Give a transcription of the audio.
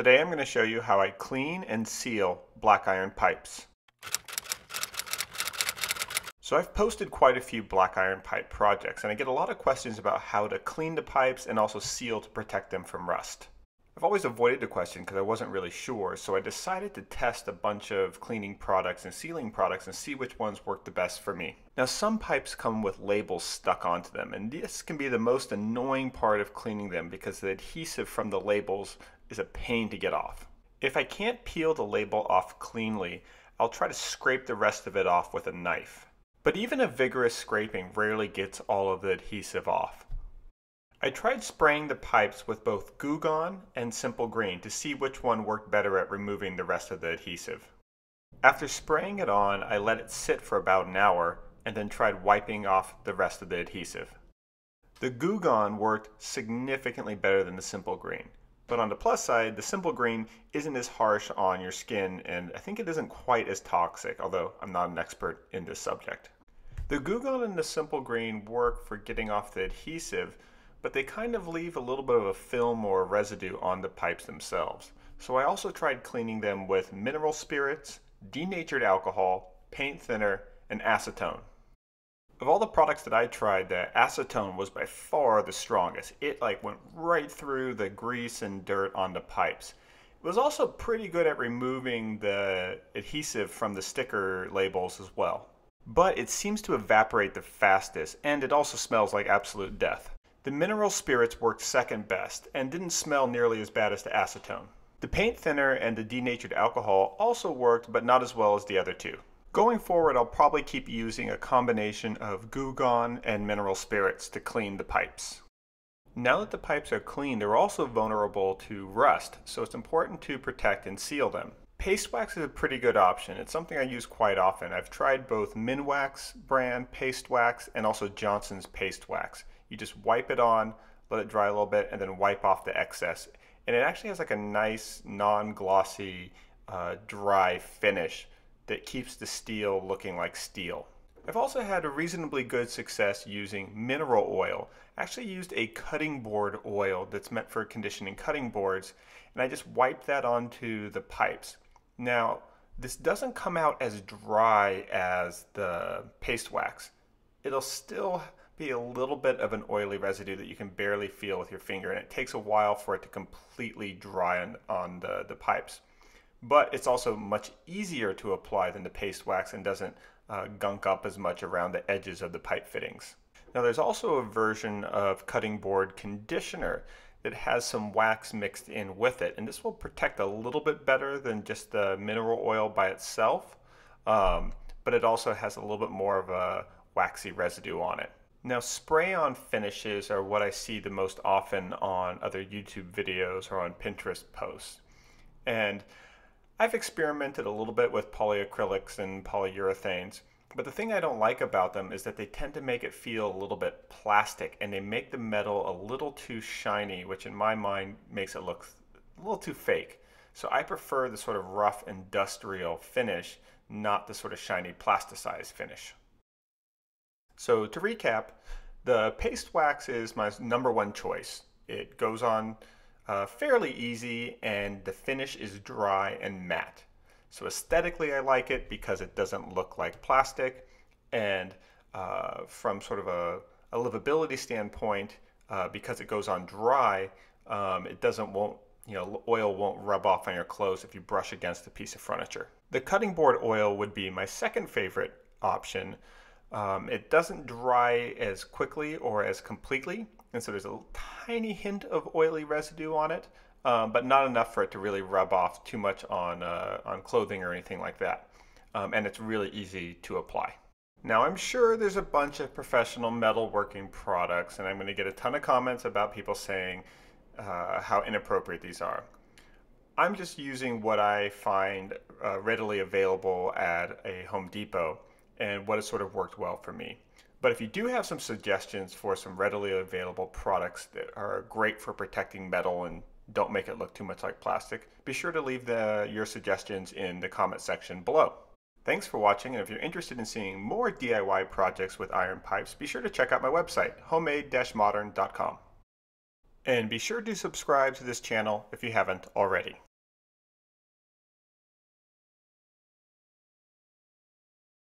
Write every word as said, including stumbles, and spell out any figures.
Today I'm going to show you how I clean and seal black iron pipes. So I've posted quite a few black iron pipe projects, and I get a lot of questions about how to clean the pipes and also seal to protect them from rust. I've always avoided the question because I wasn't really sure, so I decided to test a bunch of cleaning products and sealing products and see which ones work the best for me. Now, some pipes come with labels stuck onto them, and this can be the most annoying part of cleaning them because the adhesive from the labels is a pain to get off. If I can't peel the label off cleanly, I'll try to scrape the rest of it off with a knife. But even a vigorous scraping rarely gets all of the adhesive off. I tried spraying the pipes with both Goo Gone and Simple Green to see which one worked better at removing the rest of the adhesive. After spraying it on, I let it sit for about an hour and then tried wiping off the rest of the adhesive. The Goo Gone worked significantly better than the Simple Green, but on the plus side, the Simple Green isn't as harsh on your skin, and I think it isn't quite as toxic, although I'm not an expert in this subject. The Goo Gone and the Simple Green work for getting off the adhesive, but they kind of leave a little bit of a film or a residue on the pipes themselves. So I also tried cleaning them with mineral spirits, denatured alcohol, paint thinner, and acetone. Of all the products that I tried, the acetone was by far the strongest. It like went right through the grease and dirt on the pipes. It was also pretty good at removing the adhesive from the sticker labels as well. But it seems to evaporate the fastest, and it also smells like absolute death. The mineral spirits worked second best and didn't smell nearly as bad as the acetone. The paint thinner and the denatured alcohol also worked, but not as well as the other two. Going forward, I'll probably keep using a combination of Goo Gone and mineral spirits to clean the pipes. Now that the pipes are clean, they're also vulnerable to rust, so it's important to protect and seal them. Paste wax is a pretty good option. It's something I use quite often. I've tried both Minwax brand paste wax and also Johnson's paste wax. You just wipe it on, let it dry a little bit, and then wipe off the excess. And it actually has like a nice, non-glossy, uh, dry finish that keeps the steel looking like steel. I've also had a reasonably good success using mineral oil. I actually used a cutting board oil that's meant for conditioning cutting boards, and I just wiped that onto the pipes. Now, this doesn't come out as dry as the paste wax. It'll still be a little bit of an oily residue that you can barely feel with your finger, and it takes a while for it to completely dry on, on the, the pipes. But it's also much easier to apply than the paste wax and doesn't uh, gunk up as much around the edges of the pipe fittings. Now, there's also a version of cutting board conditioner that has some wax mixed in with it, and this will protect a little bit better than just the mineral oil by itself, um, but it also has a little bit more of a waxy residue on it. Now, spray-on finishes are what I see the most often on other YouTube videos or on Pinterest posts. And I've experimented a little bit with polyacrylics and polyurethanes, but the thing I don't like about them is that they tend to make it feel a little bit plastic, and they make the metal a little too shiny, which in my mind makes it look a little too fake. So I prefer the sort of rough industrial finish, not the sort of shiny plasticized finish. So to recap, the paste wax is my number one choice. It goes on uh, fairly easy, and the finish is dry and matte. So aesthetically I like it because it doesn't look like plastic, and uh, from sort of a, a livability standpoint, uh, because it goes on dry, um, it doesn't won't, you know, oil won't rub off on your clothes if you brush against a piece of furniture. The cutting board oil would be my second favorite option. Um, it doesn't dry as quickly or as completely, and so there's a tiny hint of oily residue on it, um, but not enough for it to really rub off too much on, uh, on clothing or anything like that, um, and it's really easy to apply. Now, I'm sure there's a bunch of professional metalworking products, and I'm going to get a ton of comments about people saying uh, how inappropriate these are. I'm just using what I find uh, readily available at a Home Depot and what has sort of worked well for me. But if you do have some suggestions for some readily available products that are great for protecting metal and don't make it look too much like plastic, be sure to leave the, your suggestions in the comment section below. Thanks for watching, and if you're interested in seeing more D I Y projects with iron pipes, be sure to check out my website, homemade dash modern dot com. And be sure to subscribe to this channel if you haven't already.